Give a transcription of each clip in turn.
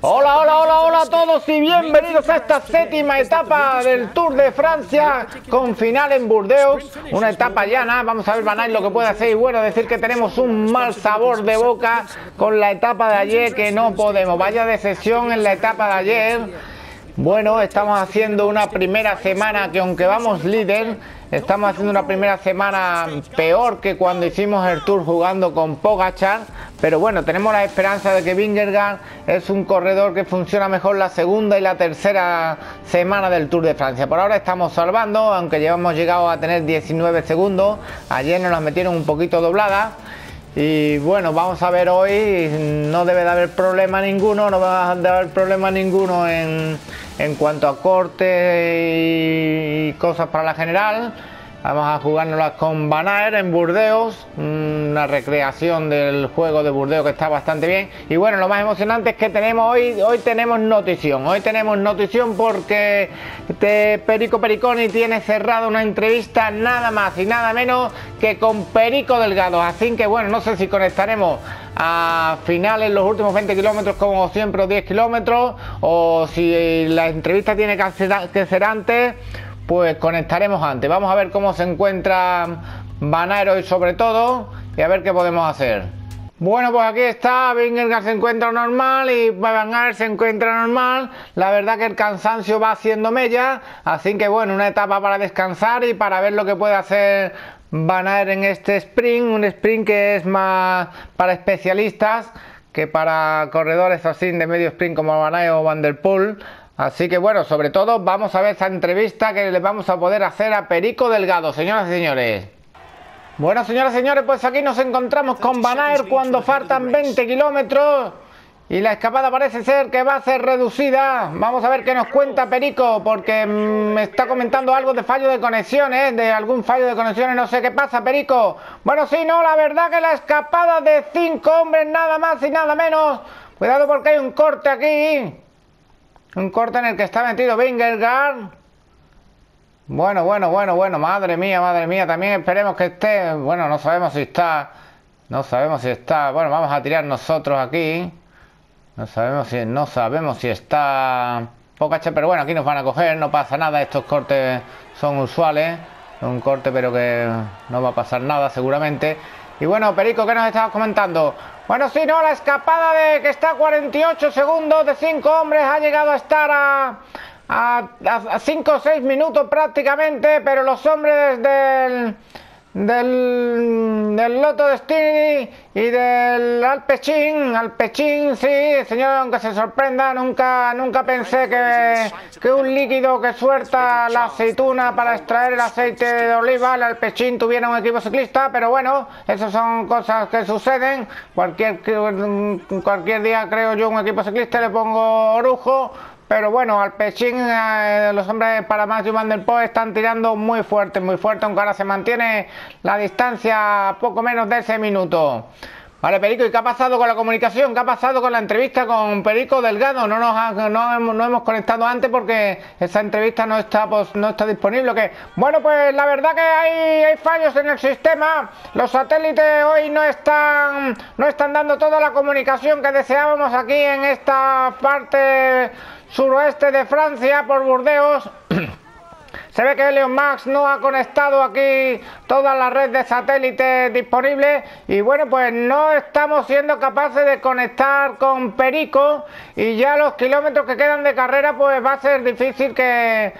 Hola, hola, hola, hola a todos y bienvenidos a esta séptima etapa del Tour de Francia con final en Burdeos. Una etapa llana, vamos a ver Van Aert lo que puede hacer. Y bueno, decir que tenemos un mal sabor de boca con la etapa de ayer, que no podemos. Vaya decepción en la etapa de ayer. Bueno, estamos haciendo una primera semana que aunque vamos líder, estamos haciendo una primera semana peor que cuando hicimos el Tour jugando con Pogacar. Pero bueno, tenemos la esperanza de que Vingegaard es un corredor que funciona mejor la segunda y la tercera semana del Tour de Francia. Por ahora estamos salvando, aunque ya hemos llegado a tener 19 segundos. Ayer nos las metieron un poquito dobladas. Y bueno, vamos a ver hoy, no debe de haber problema ninguno, no va a haber problema ninguno en cuanto a cortes y cosas para la general. Vamos a jugárnoslas con Van Aert en Burdeos, una recreación del juego de Burdeos que está bastante bien. Y bueno, lo más emocionante es que tenemos hoy tenemos notición. Hoy tenemos notición porque Perico Periconi tiene cerrada una entrevista nada más y nada menos que con Perico Delgado. Así que bueno, no sé si conectaremos a finales los últimos 20 kilómetros como siempre o 10 kilómetros, o si la entrevista tiene que ser antes, pues conectaremos antes. Vamos a ver cómo se encuentra Van Aert hoy sobre todo y a ver qué podemos hacer. Bueno, pues aquí está, Vingegaard se encuentra normal y Van Aert se encuentra normal. La verdad que el cansancio va haciendo mella, así que bueno, una etapa para descansar y para ver lo que puede hacer Van Aert en este sprint. Un sprint que es más para especialistas que para corredores así de medio sprint como Van Aert o Van der Poel. Así que bueno, sobre todo vamos a ver esa entrevista que les vamos a poder hacer a Perico Delgado, señoras y señores. Bueno, señoras y señores, pues aquí nos encontramos con Van Aert cuando faltan 20 kilómetros y la escapada parece ser que va a ser reducida. Vamos a ver qué nos cuenta Perico, porque me está comentando algo de fallo de conexiones, de algún fallo de conexiones, no sé qué pasa, Perico. Bueno, sí, no, la verdad que la escapada de 5 hombres nada más y nada menos. Cuidado porque hay un corte aquí. Un corte en el que está metido Vingegaard. Bueno, madre mía. También esperemos que esté. Bueno, no sabemos si está. Bueno, vamos a tirar nosotros aquí. No sabemos si está Pogacar, pero bueno, aquí nos van a coger. No pasa nada, estos cortes son usuales. Un corte pero que no va a pasar nada seguramente. Y bueno, Perico, ¿qué nos estabas comentando? Bueno, sí, no, la escapada de que está a 48 segundos de 5 hombres ha llegado a estar a 5 o 6 minutos prácticamente, pero los hombres del Lotto Dstny y del Alpecin, sí, señor, aunque se sorprenda, nunca pensé que un líquido que suelta la aceituna para extraer el aceite de oliva, el Alpecin, tuviera un equipo ciclista. Pero bueno, esas son cosas que suceden. Cualquier día, creo yo, un equipo ciclista le pongo orujo. Pero bueno, Alpecin, los hombres para Max y Van der Poel están tirando muy fuerte, aunque ahora se mantiene la distancia a poco menos de ese minuto. Vale, Perico, ¿y qué ha pasado con la comunicación? ¿Qué ha pasado con la entrevista con Perico Delgado? No hemos conectado antes porque esa entrevista no está disponible. ¿Qué? Bueno, pues la verdad que hay fallos en el sistema. Los satélites hoy no están dando toda la comunicación que deseábamos aquí en esta parte suroeste de Francia por Burdeos. Se ve que Elon Musk no ha conectado aquí toda la red de satélites disponible y bueno, pues no estamos siendo capaces de conectar con Perico y ya los kilómetros que quedan de carrera pues va a ser difícil que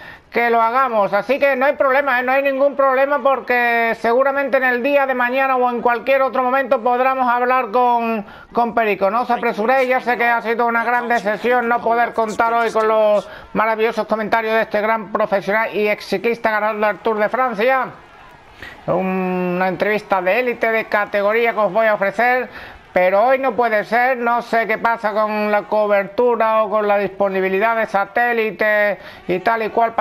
lo hagamos. Así que no hay problema, no hay ningún problema, porque seguramente en el día de mañana o en cualquier otro momento podremos hablar con Perico. No os apresuréis, ya sé que ha sido una gran decepción no poder contar hoy con los maravillosos comentarios de este gran profesional y ex ciclista ganador del Tour de Francia. Una entrevista de élite, de categoría, que os voy a ofrecer. Pero hoy no puede ser, no sé qué pasa con la cobertura o con la disponibilidad de satélites y tal y cual,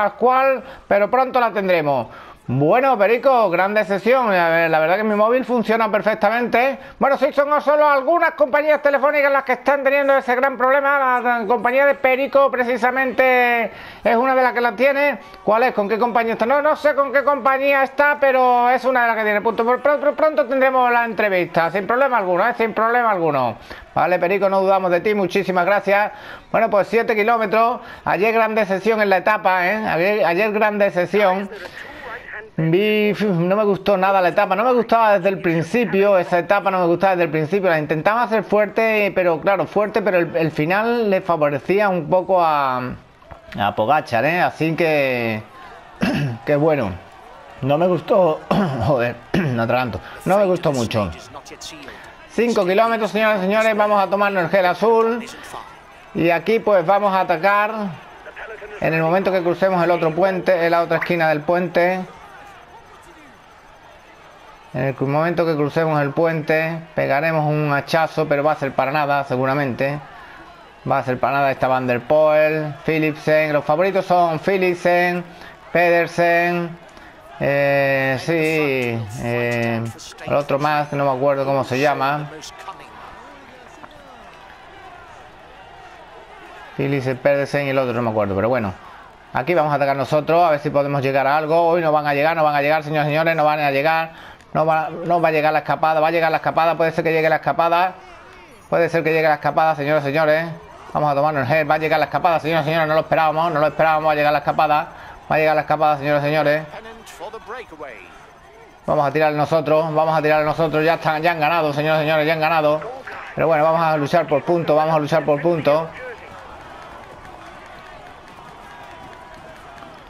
pero pronto la tendremos. Bueno, Perico, grande sesión. La verdad que mi móvil funciona perfectamente. Bueno, sí, son solo algunas compañías telefónicas las que están teniendo ese gran problema. La compañía de Perico, precisamente, es una de las que la tiene. ¿Cuál es? ¿Con qué compañía está? No sé con qué compañía está, pero es una de las que tiene. Punto. Por pronto tendremos la entrevista, sin problema alguno, sin problema alguno. Vale, Perico, no dudamos de ti, muchísimas gracias. Bueno, pues 7 kilómetros. Ayer grande sesión en la etapa, Ayer grande sesión. No me gustó nada la etapa, no me gustaba desde el principio, esa etapa no me gustaba desde el principio, la intentaba hacer fuerte, pero claro, el final le favorecía un poco a Pogacar, así que, bueno, no me gustó, joder, no atraganto, no me gustó mucho. 5 kilómetros, señoras y señores, vamos a tomarnos el gel azul y aquí pues vamos a atacar en el momento que crucemos el otro puente, en la otra esquina del puente. En el momento que crucemos el puente, pegaremos un hachazo, pero va a ser para nada, seguramente. Va a ser para nada. Está Van der Poel, Philipsen. Los favoritos son Philipsen, Pedersen. El otro más, que no me acuerdo cómo se llama. Philipsen, Pedersen y el otro, no me acuerdo, pero bueno. Aquí vamos a atacar nosotros, a ver si podemos llegar a algo. Hoy no van a llegar, señores y señores, no van a llegar. No va a llegar la escapada, va a llegar la escapada, puede ser que llegue la escapada. Puede ser que llegue la escapada, señoras y señores. Vamos a tomarnos el gel, va a llegar la escapada, señoras y señores, no lo esperábamos, va a llegar la escapada. Va a llegar la escapada, señoras y señores. Vamos a tirar nosotros, ya están, ya han ganado, señoras y señores, ya han ganado. Pero bueno, vamos a luchar por puntos,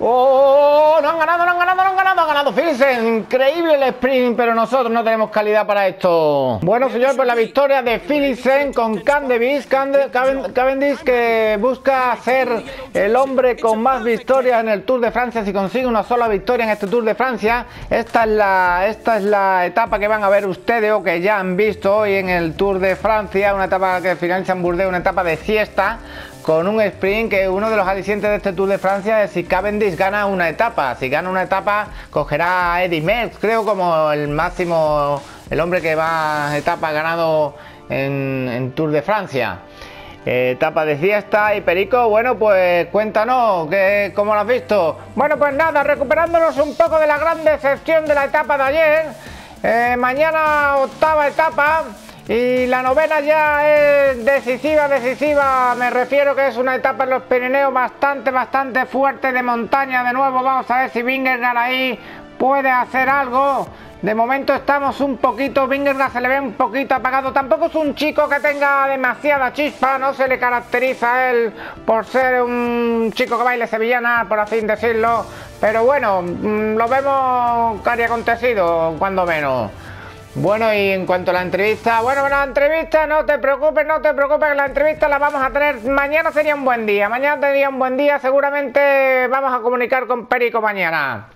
¡Oh! ¡No han ganado, han ganado Philipsen! Increíble el sprint, pero nosotros no tenemos calidad para esto. Bueno, señor, pues la victoria de Philipsen con Cavendish. Cavendish que busca ser el hombre con más victorias en el Tour de Francia. Si consigue una sola victoria en este Tour de Francia, esta es la etapa que van a ver ustedes o que ya han visto hoy en el Tour de Francia. Una etapa que finaliza en Burdeos, una etapa de siesta, con un sprint que uno de los alicientes de este Tour de Francia es si Cavendish gana una etapa. Si gana una etapa, cogerá a Eddy Merckx, creo, como el máximo, el hombre que más etapas ha ganado en Tour de Francia. Etapa de siesta. Y Perico, bueno, pues cuéntanos cómo lo has visto. Bueno, pues nada, recuperándonos un poco de la gran decepción de la etapa de ayer. Mañana octava etapa. Y la novena ya es decisiva, me refiero que es una etapa en los Pirineos bastante fuerte, de montaña de nuevo. Vamos a ver si Vingegaard ahí puede hacer algo. De momento estamos un poquito, Vingegaard se le ve un poquito apagado, tampoco es un chico que tenga demasiada chispa, no se le caracteriza a él por ser un chico que baile sevillana, por así decirlo, pero bueno, lo vemos casi acontecido, cuando menos. Bueno, y en cuanto a la entrevista, la entrevista, no te preocupes, la entrevista la vamos a tener, mañana sería un buen día, seguramente vamos a comunicar con Perico mañana.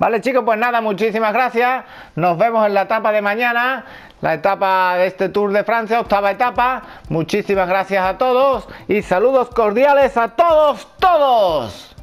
Vale, chicos, pues nada, muchísimas gracias, nos vemos en la etapa de mañana, la etapa de este Tour de Francia, octava etapa, muchísimas gracias a todos y saludos cordiales a todos.